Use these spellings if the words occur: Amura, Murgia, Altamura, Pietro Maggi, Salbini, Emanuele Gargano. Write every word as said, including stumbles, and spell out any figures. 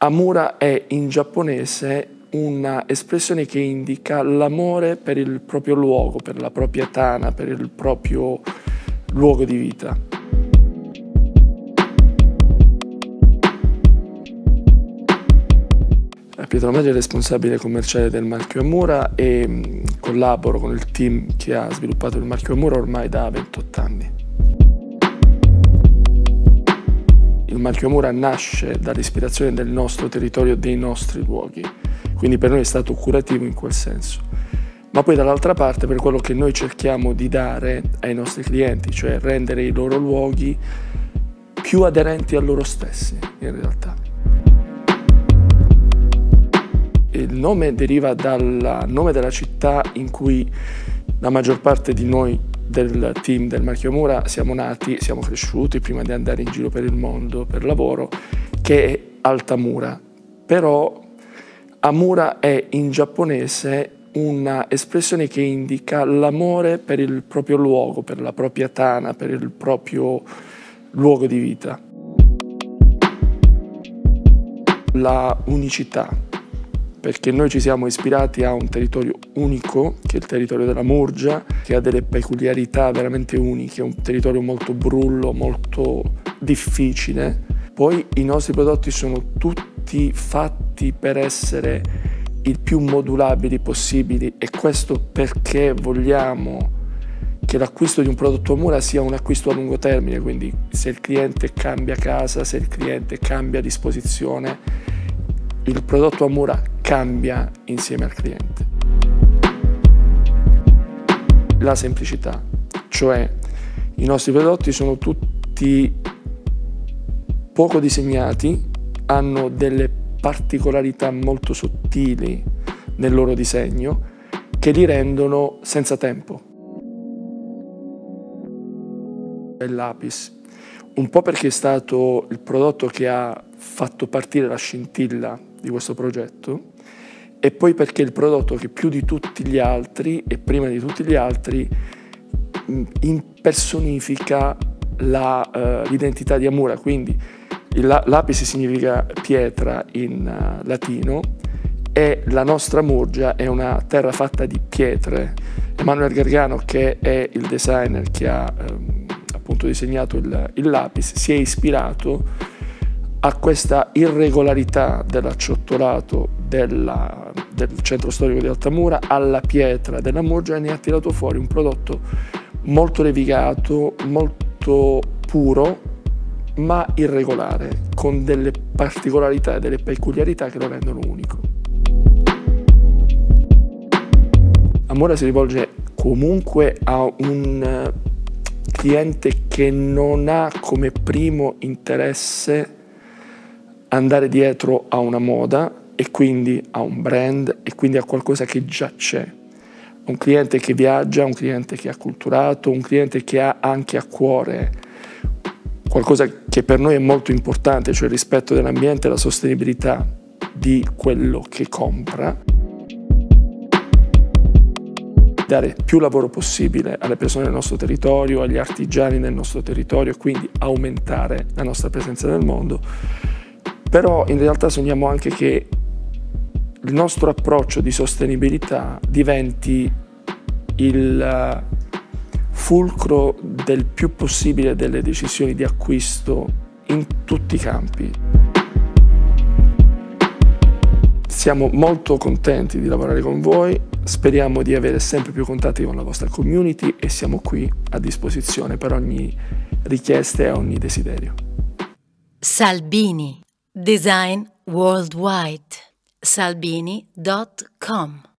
Amura è in giapponese una espressione che indica l'amore per il proprio luogo, per la propria tana, per il proprio luogo di vita. Pietro Maggi è responsabile commerciale del marchio Amura e collaboro con il team che ha sviluppato il marchio Amura ormai da ventotto anni. Il marchio Amura nasce dall'ispirazione del nostro territorio, dei nostri luoghi, quindi per noi è stato curativo in quel senso. Ma poi dall'altra parte per quello che noi cerchiamo di dare ai nostri clienti, cioè rendere i loro luoghi più aderenti a loro stessi in realtà. Il nome deriva dal nome della città in cui la maggior parte di noi del team del marchio Amura siamo nati, siamo cresciuti prima di andare in giro per il mondo per lavoro, che è Altamura. Però Amura è in giapponese una espressione che indica l'amore per il proprio luogo, per la propria tana, per il proprio luogo di vita. La unicità. Perché noi ci siamo ispirati a un territorio unico, che è il territorio della Murgia, che ha delle peculiarità veramente uniche, è un territorio molto brullo, molto difficile. Poi i nostri prodotti sono tutti fatti per essere il più modulabili possibili e questo perché vogliamo che l'acquisto di un prodotto Amura sia un acquisto a lungo termine, quindi se il cliente cambia casa, se il cliente cambia disposizione, il prodotto Amura cambia insieme al cliente. La semplicità, cioè i nostri prodotti sono tutti poco disegnati, hanno delle particolarità molto sottili nel loro disegno che li rendono senza tempo. Il lapis, un po' perché è stato il prodotto che ha fatto partire la scintilla di questo progetto e poi perché è il prodotto che più di tutti gli altri e prima di tutti gli altri impersonifica l'identità uh, di Amura, quindi il la lapis significa pietra in uh, latino e la nostra Murgia è una terra fatta di pietre. Emanuele Gargano, che è il designer che ha um, appunto disegnato il, il lapis, si è ispirato a questa irregolarità dell'acciottolato della, del centro storico di Altamura alla pietra della Murgia e ne ha tirato fuori un prodotto molto levigato, molto puro ma irregolare, con delle particolarità e delle peculiarità che lo rendono unico. Amura si rivolge comunque a un cliente che non ha come primo interesse andare dietro a una moda e quindi a un brand e quindi a qualcosa che già c'è. Un cliente che viaggia, un cliente che è acculturato, un cliente che ha anche a cuore qualcosa che per noi è molto importante, cioè il rispetto dell'ambiente e la sostenibilità di quello che compra. Dare più lavoro possibile alle persone del nostro territorio, agli artigiani del nostro territorio e quindi aumentare la nostra presenza nel mondo. Però in realtà sogniamo anche che il nostro approccio di sostenibilità diventi il fulcro del più possibile delle decisioni di acquisto in tutti i campi. Siamo molto contenti di lavorare con voi, speriamo di avere sempre più contatti con la vostra community e siamo qui a disposizione per ogni richiesta e ogni desiderio. Salbini Design Worldwide, salbini punto com